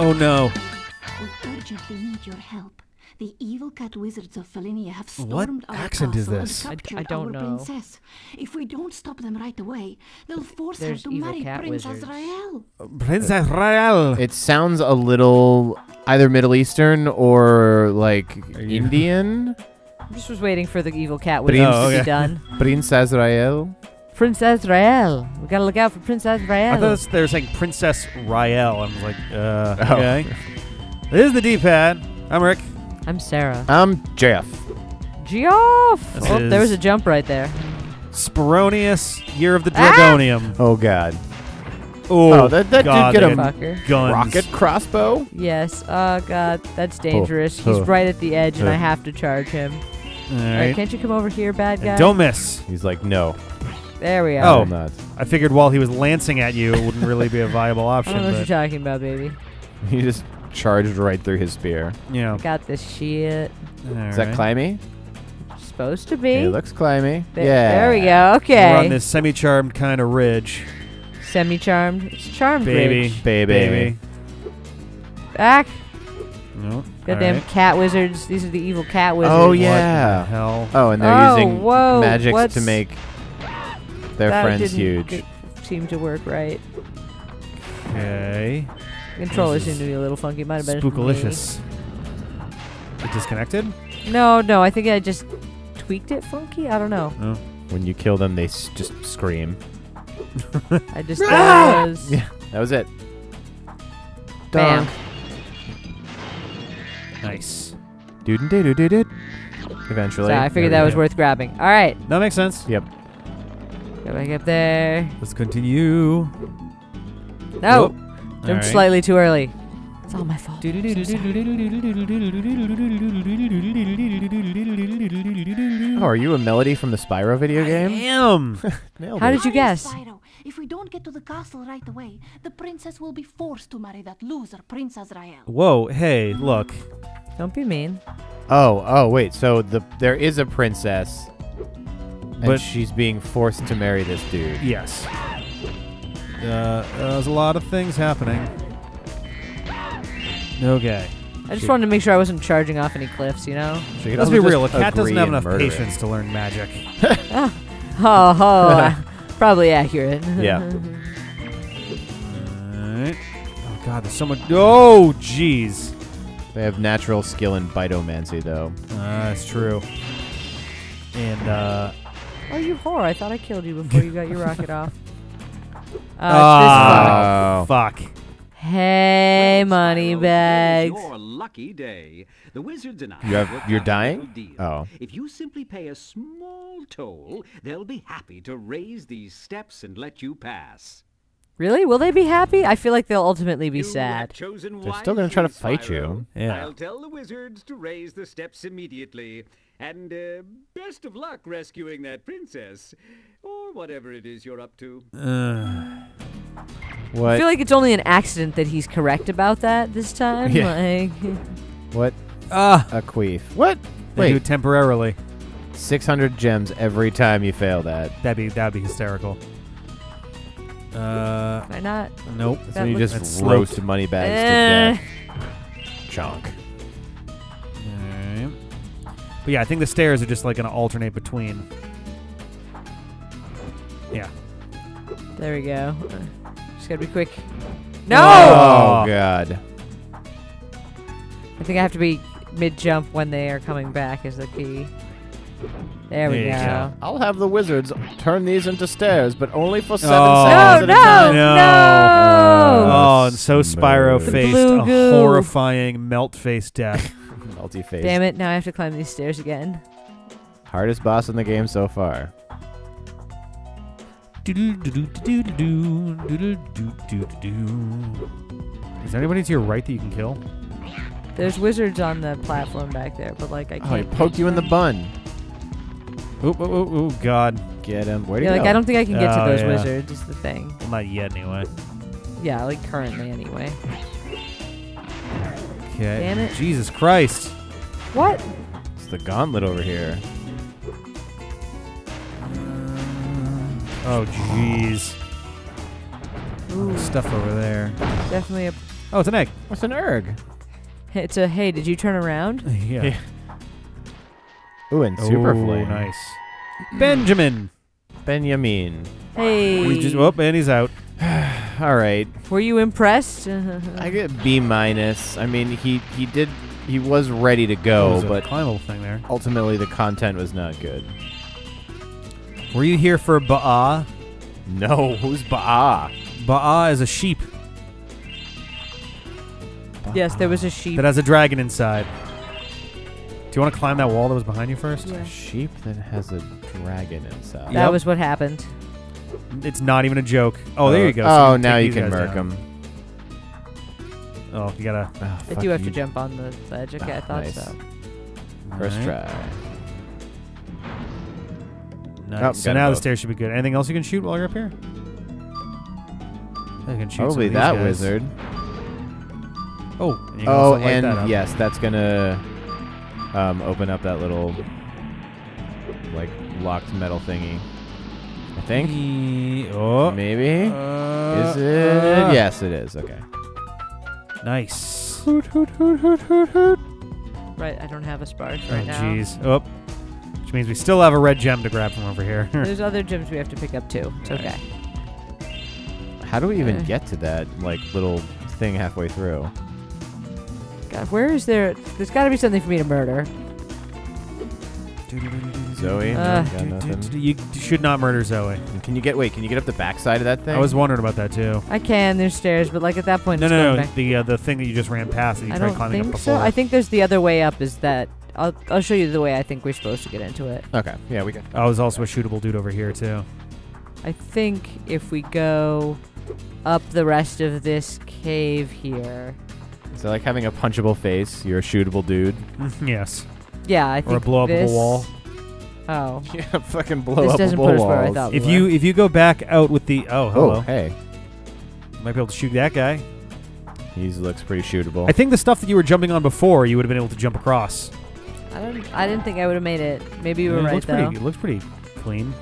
Oh no. We urgently need your help. The evil cat wizards of Felinia have stormed our accent castle is this? And captured our princess. If we don't stop them right away, they'll force her to marry Prince Azrael. Prince Azrael! It sounds a little either Middle Eastern or like Indian. I just was waiting for the evil cat wizards to be done. Prince Azrael? Prince Azrael. We gotta look out for Prince Azrael. I thought they were saying Princess Rael. I'm like, okay. This is the D-Pad. I'm Rick. I'm Sarah. I'm Jeff. Jeff! Oh, there was a jump right there. Sporonius, Year of the Dragonium. Oh, God. Oh, that did get a fucker. Rocket crossbow? Yes. Oh, God. That's dangerous. Oh. He's right at the edge, and I have to charge him. All right. Can't you come over here, bad guy? And don't miss. He's like, no. There we are. Oh, not. I figured while he was lancing at you, it wouldn't really be a viable option. I don't know what you're talking about, baby. He just charged right through his spear. Yeah. Got this shit. All Is that climby? Supposed to be. It looks climby. Yeah. There we go. Okay. We're on this semi-charmed kind of ridge. Semi-charmed? It's Charmed Ridge. Baby. Back. Nope. Goddamn cat wizards. These are the evil cat wizards. Oh, yeah. What the hell? Oh, and they're using magic to make their friends huge. It seemed to work right. Okay. Controller seemed to be a little funky. Might have been spookalicious. It disconnected? No. I think I just tweaked it funky. I don't know. Oh. When you kill them, they just scream. I just thought it was... Yeah, that was it. Bam. Nice. Doodin-doo-doo-doo-doo. Eventually. So I figured that was worth grabbing. All right. That makes sense. Yep. Get back up there. Let's continue. No. Whoa. Jumped slightly too early. It's all my fault. Oh, are you a melody from the Spyro video game? I am. How did you guess? Spyro, if we don't get to the castle right away, the princess will be forced to marry that loser, Prince Azrael. Whoa, hey, look. Don't be mean. Oh, wait. So there is a princess, but she's being forced to marry this dude. Yes. There's a lot of things happening. Okay. I just wanted to make sure I wasn't charging off any cliffs, you know? Let's be real, a cat doesn't have enough patience to learn magic. Probably accurate. Yeah. Alright. Oh god, there's so much. Oh, jeez. They have natural skill in bitomancy, though. That's true. And, Oh, you whore. I thought I killed you before you got your rocket off. Fuck. Hey, money bags. Your lucky day. The wizards and I you're dying? Oh. If you simply pay a small toll, they'll be happy to raise these steps and let you pass. Really? Will they be happy? I feel like they'll ultimately be sad. They're still going to try to fight you. Yeah. I'll tell the wizards to raise the steps immediately. And best of luck rescuing that princess. Or whatever it is you're up to. What? I feel like it's only an accident that he's correct about that this time. Yeah. Like what? A queef. What? They do temporarily. 600 gems every time you fail that. That'd be hysterical. Why not? Nope. So you just roast money bags to death. Chonk. But yeah, I think the stairs are just like gonna alternate between. Yeah. There we go. Just gotta be quick. No! Oh, God. I think I have to be mid-jump when they are coming back is the key. There we go. I'll have the wizards turn these into stairs, but only for 7 seconds at a time. No! Oh, and so Spyro faced a horrifying melt-face death. Multi-face. Damn it, now I have to climb these stairs again. Hardest boss in the game so far. Is there anybody to your right that you can kill? There's wizards on the platform back there, but like I can't. Oh, he poked you in the bun. Oh, God. Get him. Where'd he go? Like, I don't think I can get to those wizards, is the thing. Well, not yet, anyway. Yeah, like currently, anyway. Okay. Damn it. Jesus Christ. What? It's the gauntlet over here. Oh, jeez. Stuff over there. Definitely a Oh, it's an egg. What's an erg? It's a hey, did you turn around? Yeah. Ooh, and Superflame. Nice. Benjamin. Hey. We just, oh, and he's out. All right. Were you impressed? I get B-. I mean, he was ready to go, but climbable thing there. Ultimately, the content was not good. Were you here for Ba'ah? No. Who's Ba'ah? Ba'ah is a sheep. Yes, there was a sheep. That has a dragon inside. Do you want to climb that wall that was behind you first? Yeah. A sheep that has a dragon inside. That was what happened. It's not even a joke. Oh, there you go. So now you can murk him. Oh, you gotta. Oh, I do have to jump on the ledge. Okay, I thought so. First try. Nice. So now the stairs should be good. Anything else you can shoot while you're up here? I can shoot. Probably that wizard. Oh. Oh, and yes, that's gonna open up that little like locked metal thingy. I think. Oh. Maybe. Is it? Yes, it is. Okay. Nice. Hoot, hoot, hoot, hoot, hoot, hoot. Right, I don't have a spark right now. Oh, jeez. Oh. Which means we still have a red gem to grab from over here. There's other gems we have to pick up, too. It's okay. How do we even get to that, like, little thing halfway through? God, where is there? There's got to be something for me to murder. Zoe, you should not murder Zoe. Can you get? Wait, can you get up the backside of that thing? I was wondering about that too. I can. There's stairs, but like at that point, no. The thing that you just ran past, that you tried climbing up before. I don't think so. I think there's the other way up. Is that? I'll show you the way I think we're supposed to get into it. Okay. Yeah, we can. I was also a shootable dude over here too. I think if we go up the rest of this cave here. So like having a punchable face, you're a shootable dude. Yes. Yeah, I think. Or a blow up a wall. Oh. Yeah, fucking blow up walls. Where I thought if you go back out with the oh hey, might be able to shoot that guy. He looks pretty shootable. I think the stuff that you were jumping on before, you would have been able to jump across. I didn't think I would have made it. Maybe you were right though. It looks pretty clean.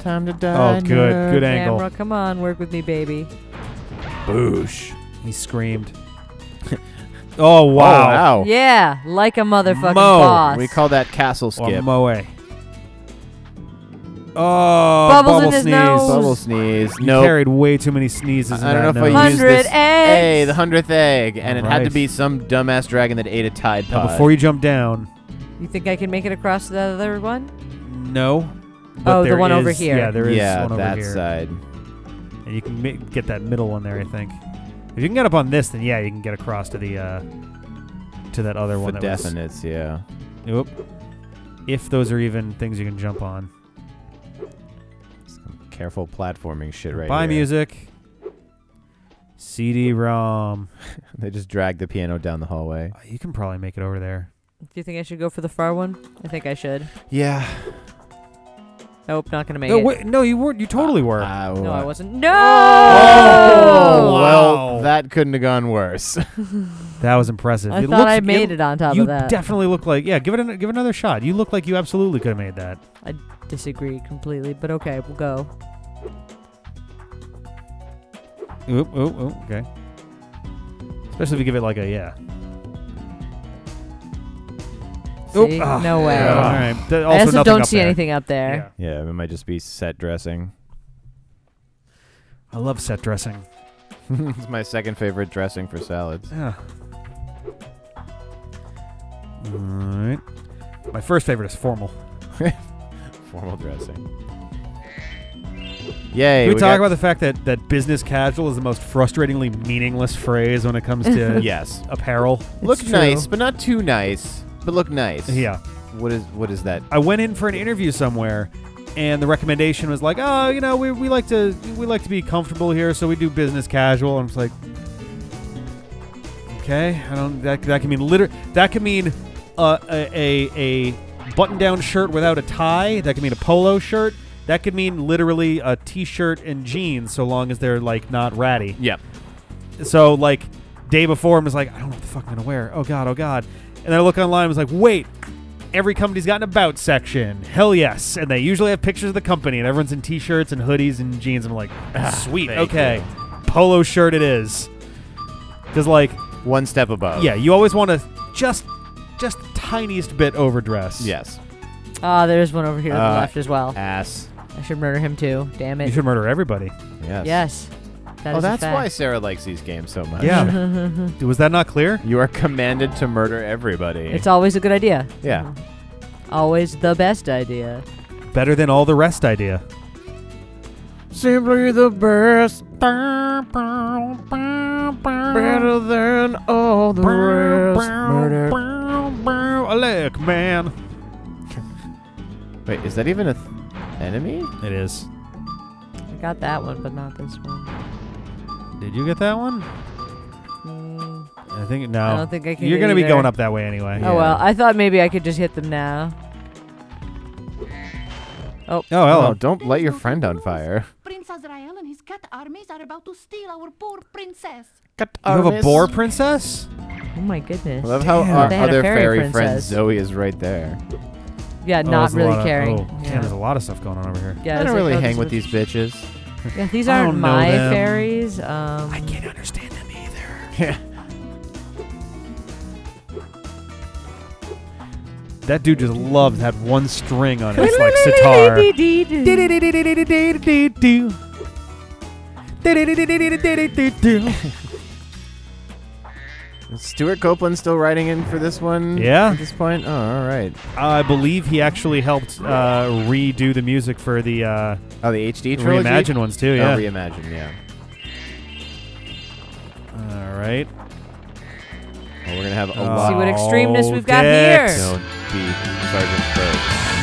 Time to die. Oh, good angle. Camera, come on, work with me, baby. Boosh! He screamed. Oh wow. Oh wow! Yeah, like a motherfucking boss. We call that castle skip. Moe. Oh, bubble sneeze! Bubble sneeze. No, carried way too many sneezes. I don't know if I used this. 100 eggs. Hey, the 100th egg, and it had to be some dumbass dragon that ate a Tide Pod. Now, before you jump down, you think I can make it across to the other one? No. But the one over here. Yeah, there is one over here. Yeah, that side. And you can get that middle one there, I think. If you can get up on this, then yeah, you can get across to the to that other one. The definites, yeah. Nope. If those are even things you can jump on. Some careful platforming shit right here. Buy music. CD-ROM. They just dragged the piano down the hallway. You can probably make it over there. Do you think I should go for the far one? I think I should. Yeah. Nope, not gonna make it. Wait, no, you weren't. You totally were. No, I wasn't. No. Oh, well, that couldn't have gone worse. That was impressive. I thought I made it on top of that. You definitely look like. Yeah, give it another shot. You look like you absolutely could have made that. I disagree completely, but okay, we'll go. Oop, okay. Especially if you give it like a See? Oh, no way. Yeah. All right. I also don't see anything up there. Yeah. It might just be set dressing. I love set dressing. It's my second favorite dressing for salads. Yeah. All right. My first favorite is formal. Formal dressing. Yay. Can we talk about the fact that business casual is the most frustratingly meaningless phrase when it comes to apparel? Look nice, but not too nice. But look nice. Yeah. What is that? I went in for an interview somewhere, and the recommendation was like, oh, you know, we like to be comfortable here, so we do business casual. I'm just like, okay, I don't. That can mean a button-down shirt without a tie. That can mean a polo shirt. That could mean literally a t-shirt and jeans, so long as they're like not ratty. Yeah. So like day before, I was like, I don't know what the fuck I'm gonna wear. Oh god. And I look online and was like, wait, every company's got an about section. Hell yes. And they usually have pictures of the company, and everyone's in t-shirts and hoodies and jeans. I'm like, sweet, okay. polo shirt it is. Because, like... one step above. Yeah, you always want to just tiniest bit overdress. Yes. Ah, there's one over here on the left as well. Ass. I should murder him too. Damn it. You should murder everybody. Yes. Yes. That that's why Sarah likes these games so much. Yeah. Was that not clear? You are commanded to murder everybody. It's always a good idea. Yeah. Always the best idea. Better than all the rest idea. Simply the best. Better than all the rest. Murder. Alec, man. Wait, is that even a enemy? It is. I got that one, but not this one. Did you get that one? I think no. I don't think I can. You're gonna be going up that way anyway. Yeah. Oh well, I thought maybe I could just hit them now. Oh. Oh, hello. Oh, don't let your friend on fire. Prince Azrael and his cat armies are about to steal our poor princess. Cat armies. You have a boar princess? Oh my goodness. I love how our other fairy friend Zoe is right there. Yeah, not really caring. Oh, yeah. Man, there's a lot of stuff going on over here. Yeah, I don't really hang with these bitches. Yeah, these aren't my fairies. I can't understand them either. Yeah. That dude just loved that one string on his like sitar. Is Stuart Copeland still writing in for this one? Yeah. At this point? Oh, all right. I believe he actually helped redo the music for the... the HD trilogy? Reimagine ones, too, yeah. Oh, Reimagine, yeah. All right. Well, we're going to have a lot. See what extremeness we've got here. Don't be Sergeant Burke.